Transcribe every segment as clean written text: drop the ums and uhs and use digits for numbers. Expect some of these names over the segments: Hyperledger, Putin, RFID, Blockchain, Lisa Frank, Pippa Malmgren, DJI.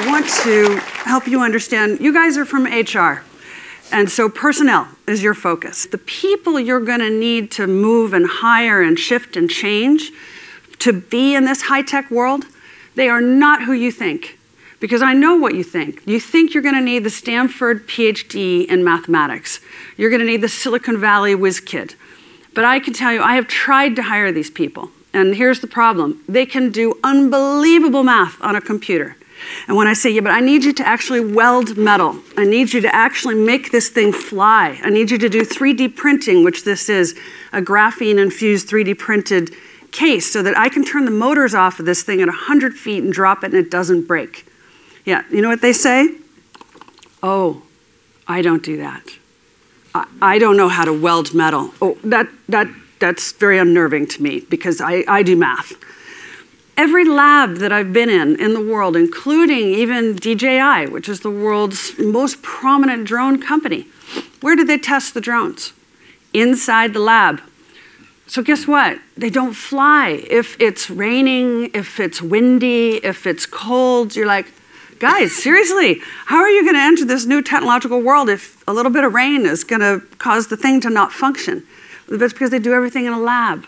I want to help you understand, you guys are from HR, and so personnel is your focus. The people you're going to need to move and hire and shift and change to be in this high-tech world, they are not who you think, because I know what you think. You think you're going to need the Stanford PhD in mathematics. You're going to need the Silicon Valley whiz kid. But I can tell you, I have tried to hire these people, and here's the problem. They can do unbelievable math on a computer. And when I say, yeah, but I need you to actually weld metal. I need you to actually make this thing fly. I need you to do 3D printing, which this is a graphene-infused 3D printed case, so that I can turn the motors off of this thing at 100 feet and drop it and it doesn't break. Yeah, you know what they say? Oh, I don't do that. I don't know how to weld metal. Oh, that's very unnerving to me, because I do math. Every lab that I've been in the world, including even DJI, which is the world's most prominent drone company, where do they test the drones? Inside the lab. So guess what? They don't fly. If it's raining, if it's windy, if it's cold, you're like, guys, seriously, how are you going to enter this new technological world if a little bit of rain is going to cause the thing to not function? That's because they do everything in a lab.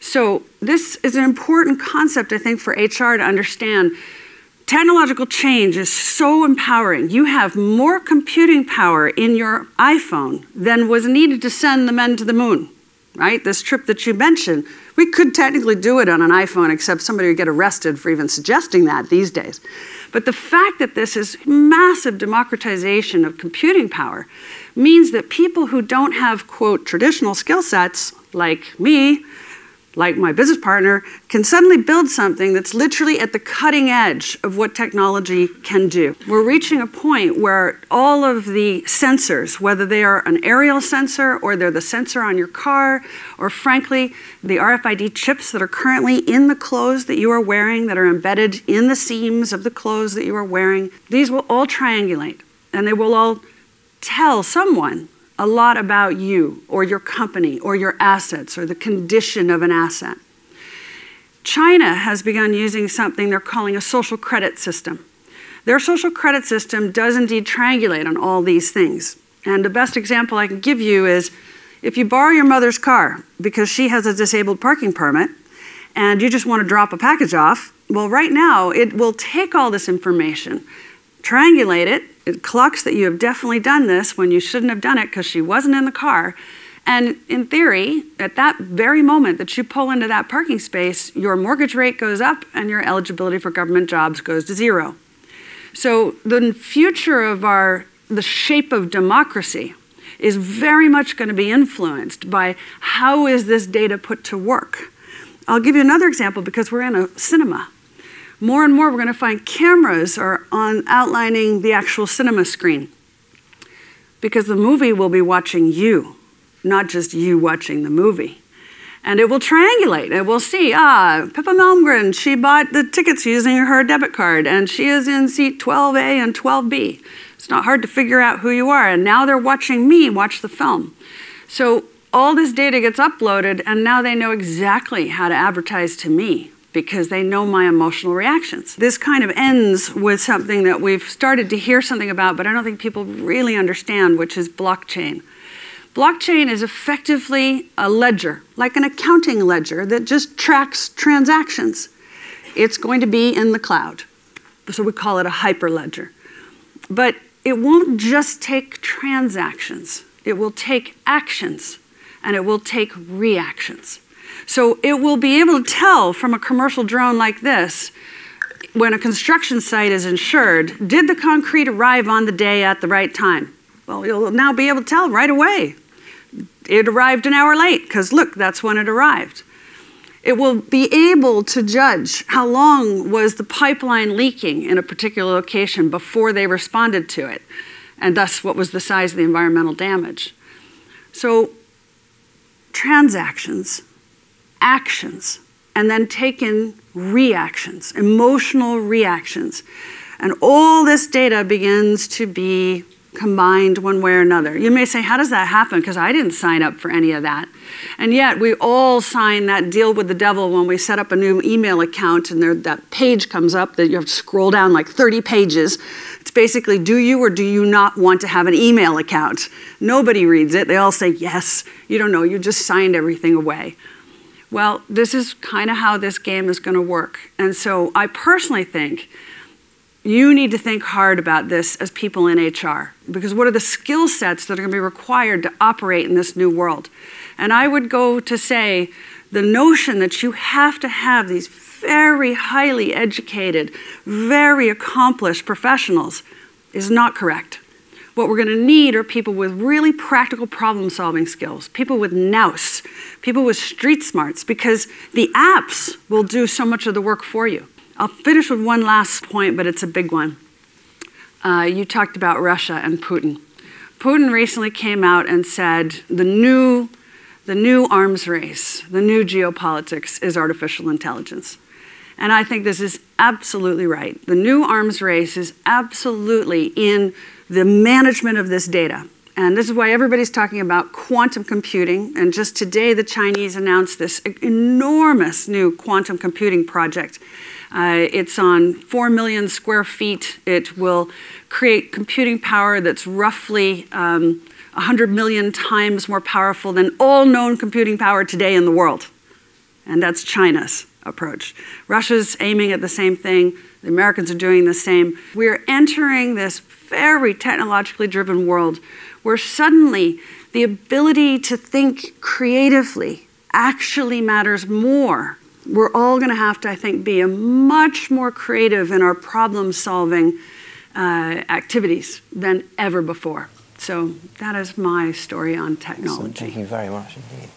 So this is an important concept, I think, for HR to understand. Technological change is so empowering. You have more computing power in your iPhone than was needed to send the men to the moon, right? This trip that you mentioned, we could technically do it on an iPhone, except somebody would get arrested for even suggesting that these days. But the fact that this is massive democratization of computing power means that people who don't have, quote, traditional skill sets, like me, like my business partner, can suddenly build something that's literally at the cutting edge of what technology can do. We're reaching a point where all of the sensors, whether they are an aerial sensor or they're the sensor on your car, or frankly, the RFID chips that are currently in the clothes that you are wearing, that are embedded in the seams of the clothes that you are wearing, these will all triangulate, and they will all tell someone a lot about you or your company or your assets or the condition of an asset. China has begun using something they're calling a social credit system. Their social credit system does indeed triangulate on all these things. And the best example I can give you is if you borrow your mother's car because she has a disabled parking permit and you just want to drop a package off, well, right now it will take all this information, triangulate it, it clocks that you have definitely done this when you shouldn't have done it because she wasn't in the car. And in theory, at that very moment that you pull into that parking space, your mortgage rate goes up and your eligibility for government jobs goes to zero. So the future of the shape of democracy is very much going to be influenced by how is this data put to work. I'll give you another example because we're in a cinema. More and more, we're going to find cameras are outlining the actual cinema screen, because the movie will be watching you, not just you watching the movie. And it will triangulate. It will see, Pippa Malmgren, she bought the tickets using her debit card, and she is in seat 12A and 12B. It's not hard to figure out who you are. And now they're watching me watch the film. So all this data gets uploaded, and now they know exactly how to advertise to me, because they know my emotional reactions. This kind of ends with something that we've started to hear something about, but I don't think people really understand, which is blockchain. Blockchain is effectively a ledger, like an accounting ledger that just tracks transactions. It's going to be in the cloud. So we call it a hyperledger. But it won't just take transactions. It will take actions, and it will take reactions. So it will be able to tell from a commercial drone like this, when a construction site is insured, did the concrete arrive on the day at the right time? Well, you'll now be able to tell right away. It arrived an hour late, because look, that's when it arrived. It will be able to judge how long was the pipeline leaking in a particular location before they responded to it, and thus what was the size of the environmental damage. So transactions, actions, and then take in reactions, emotional reactions. And all this data begins to be combined one way or another. You may say, how does that happen? Because I didn't sign up for any of that. And yet, we all sign that deal with the devil when we set up a new email account and that page comes up that you have to scroll down like 30 pages. It's basically, do you or do you not want to have an email account? Nobody reads it. They all say, yes. You don't know. You just signed everything away. Well, this is kind of how this game is going to work. And so I personally think you need to think hard about this as people in HR, because what are the skill sets that are going to be required to operate in this new world? And I would go to say the notion that you have to have these very highly educated, very accomplished professionals is not correct. What we're going to need are people with really practical problem-solving skills, people with nous, people with street smarts, because the apps will do so much of the work for you. I'll finish with one last point, but it's a big one. You talked about Russia and Putin. Putin recently came out and said the new arms race, the new geopolitics is artificial intelligence. And I think this is absolutely right. The new arms race is absolutely in the management of this data. And this is why everybody's talking about quantum computing. And just today, the Chinese announced this enormous new quantum computing project. It's on 4 million square feet. It will create computing power that's roughly 100 million times more powerful than all known computing power today in the world. And that's China's approach. Russia's aiming at the same thing. The Americans are doing the same. We're entering this very technologically driven world where suddenly the ability to think creatively actually matters more. We're all going to have to, I think, be much more creative in our problem-solving activities than ever before. So that is my story on technology. Awesome. Thank you very much indeed.